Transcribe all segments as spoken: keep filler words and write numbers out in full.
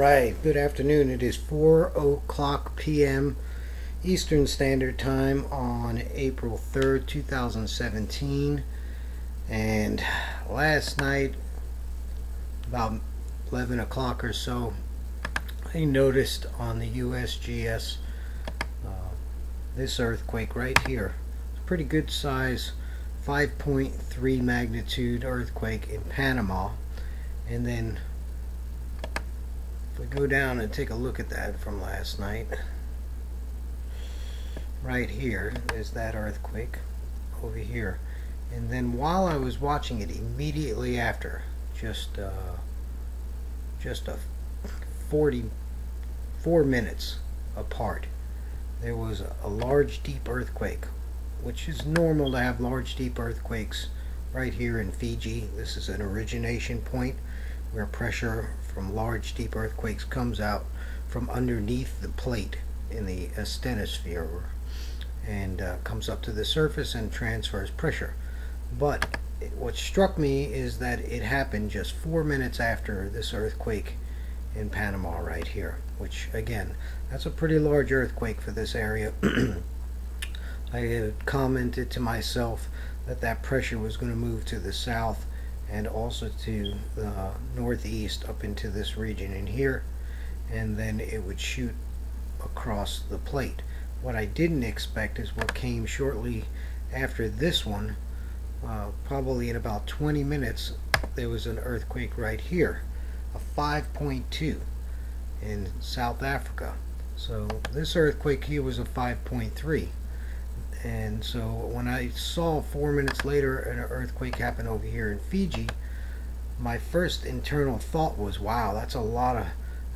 Alright, good afternoon. It is four o'clock p m Eastern Standard Time on April third, two thousand seventeen. And last night, about eleven o'clock or so, I noticed on the U S G S uh, this earthquake right here. It's a pretty good size, five point three magnitude earthquake in Panama. And then we go down and take a look at that from last night. Right here is that earthquake over here, and then while I was watching it immediately after, just uh, just a forty-four minutes apart, there was a large deep earthquake, which is normal to have large deep earthquakes right here in Fiji. This is an origination point where pressure from large deep earthquakes comes out from underneath the plate in the asthenosphere and uh, comes up to the surface and transfers pressure. But it, what struck me is that it happened just four minutes after this earthquake in Panama right here, which again, that's a pretty large earthquake for this area. I had commented to myself that that pressure was going to move to the south and also to the northeast up into this region in here, and then it would shoot across the plate. What I didn't expect is what came shortly after this one. Uh, probably in about twenty minutes there was an earthquake right here, a five point two in South Africa. So this earthquake here was a five point three, and so when I saw four minutes later an earthquake happen over here in Fiji, my first internal thought was, wow, that's a lot of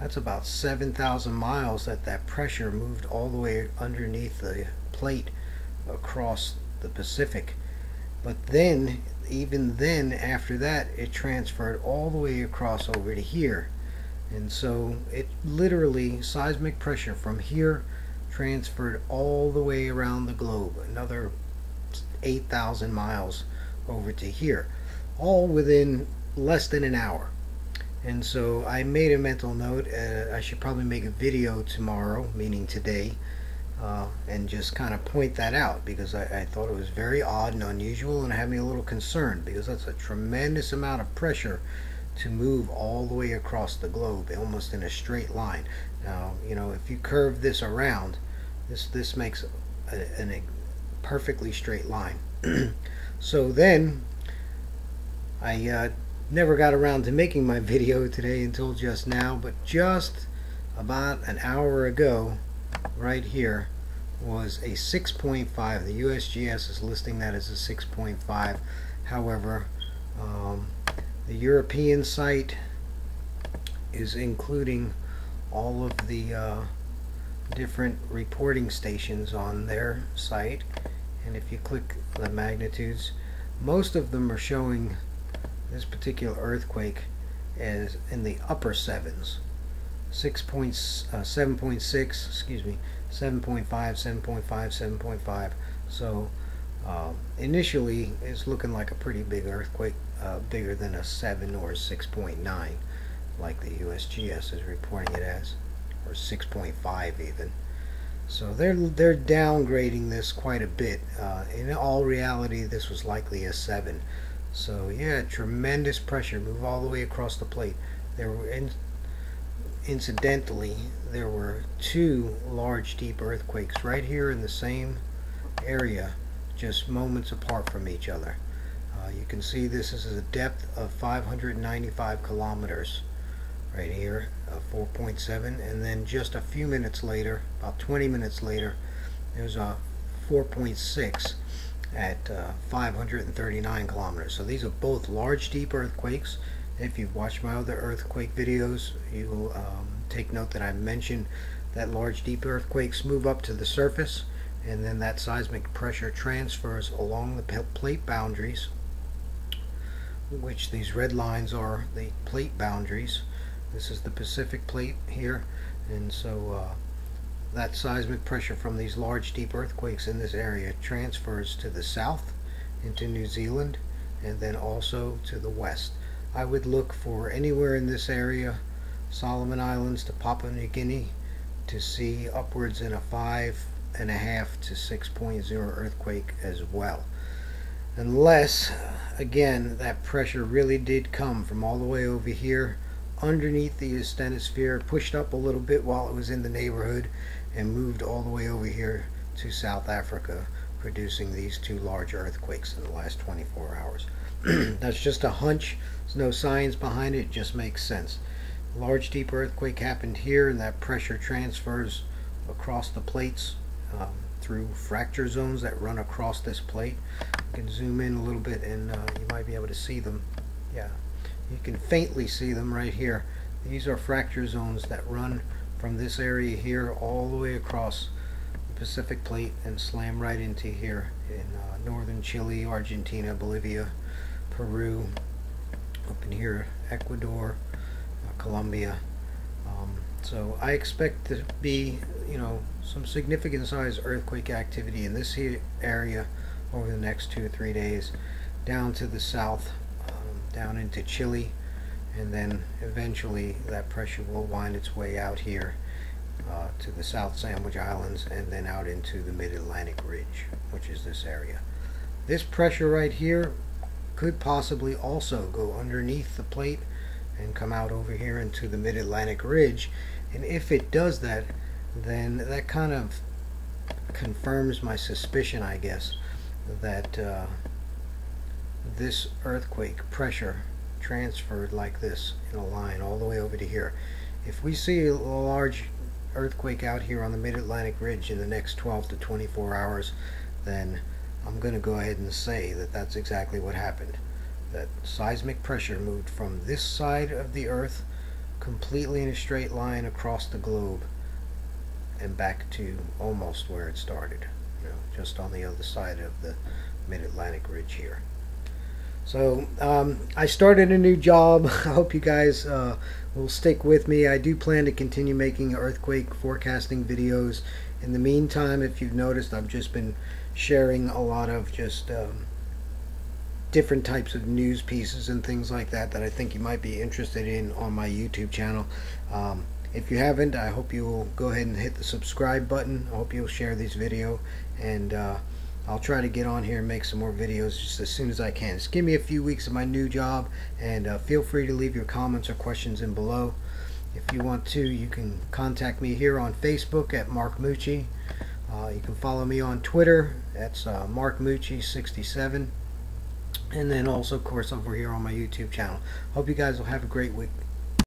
that's about seven thousand miles that that pressure moved all the way underneath the plate across the Pacific. But then, even then, after that, it transferred all the way across over to here, and so it literally, seismic pressure from here transferred all the way around the globe, another eight thousand miles over to here, all within less than an hour. And so I made a mental note, uh, I should probably make a video tomorrow, meaning today, uh, and just kind of point that out, because I, I thought it was very odd and unusual and had me a little concerned, because that's a tremendous amount of pressure to move all the way across the globe, almost in a straight line. Now, you know, if you curve this around, this this makes a, an, a perfectly straight line. So then, I uh, never got around to making my video today until just now, but just about an hour ago, right here, was a six point five. The U S G S is listing that as a six point five. However, um, the European site is including all of the uh, different reporting stations on their site, and if you click the magnitudes, most of them are showing this particular earthquake as in the upper sevens, six point, uh, seven point six, excuse me, seven point five, seven point five, seven point five. So um, initially it's looking like a pretty big earthquake, uh, bigger than a seven or six point nine like the U S G S is reporting it as, or six point five even. So they're they're downgrading this quite a bit. Uh, in all reality, this was likely a seven. So yeah, tremendous pressure move all the way across the plate. There were, in, incidentally, there were two large deep earthquakes right here in the same area, just moments apart from each other. Uh, you can see this is a depth of five hundred ninety-five kilometers. Right here, uh, four point seven, and then just a few minutes later, about twenty minutes later, there's a four point six at uh, five hundred thirty-nine kilometers. So these are both large deep earthquakes. If you've watched my other earthquake videos, you will um, take note that I mentioned that large deep earthquakes move up to the surface, and then that seismic pressure transfers along the plate boundaries, which these red lines are the plate boundaries. This is the Pacific Plate here, and so uh, that seismic pressure from these large deep earthquakes in this area transfers to the south into New Zealand, and then also to the west. I would look for anywhere in this area Solomon Islands to Papua New Guinea to see upwards in a five and a half to six point oh earthquake as well. Unless, again, that pressure really did come from all the way over here underneath the asthenosphere, pushed up a little bit while it was in the neighborhood, and moved all the way over here to South Africa, producing these two large earthquakes in the last twenty-four hours. That's just a hunch. There's no science behind it. It just makes sense. A large deep earthquake happened here, and that pressure transfers across the plates um, through fracture zones that run across this plate. You can zoom in a little bit, and uh, you might be able to see them. Yeah, you can faintly see them right here. These are fracture zones that run from this area here all the way across the Pacific Plate and slam right into here in uh, northern Chile, Argentina, Bolivia, Peru, up in here, Ecuador, uh, Colombia. Um, so I expect to be, you know, some significant size earthquake activity in this here area over the next two or three days, down to the south, um, down into Chile. And then eventually that pressure will wind its way out here uh, to the South Sandwich Islands and then out into the Mid-Atlantic Ridge, which is this area. This pressure right here could possibly also go underneath the plate and come out over here into the Mid-Atlantic Ridge. And if it does that, then that kind of confirms my suspicion, I guess, that uh, this earthquake pressure transferred like this in a line all the way over to here. If we see a large earthquake out here on the Mid-Atlantic Ridge in the next twelve to twenty-four hours, then I'm going to go ahead and say that that's exactly what happened. That seismic pressure moved from this side of the earth completely in a straight line across the globe and back to almost where it started, you know, just on the other side of the Mid-Atlantic Ridge here. So um, I started a new job. I hope you guys uh, will stick with me. I do plan to continue making earthquake forecasting videos. In the meantime, if you've noticed, I've just been sharing a lot of just um, different types of news pieces and things like that that I think you might be interested in on my YouTube channel. Um, if you haven't, I hope you will go ahead and hit the subscribe button. I hope you'll share this video, and uh, I'll try to get on here and make some more videos just as soon as I can. Just give me a few weeks of my new job, and uh, feel free to leave your comments or questions in below. If you want to, you can contact me here on Facebook at Mark Mucci. Uh, you can follow me on Twitter. That's uh, Mark Mucci sixty-seven. And then also, of course, over here on my YouTube channel. Hope you guys will have a great week.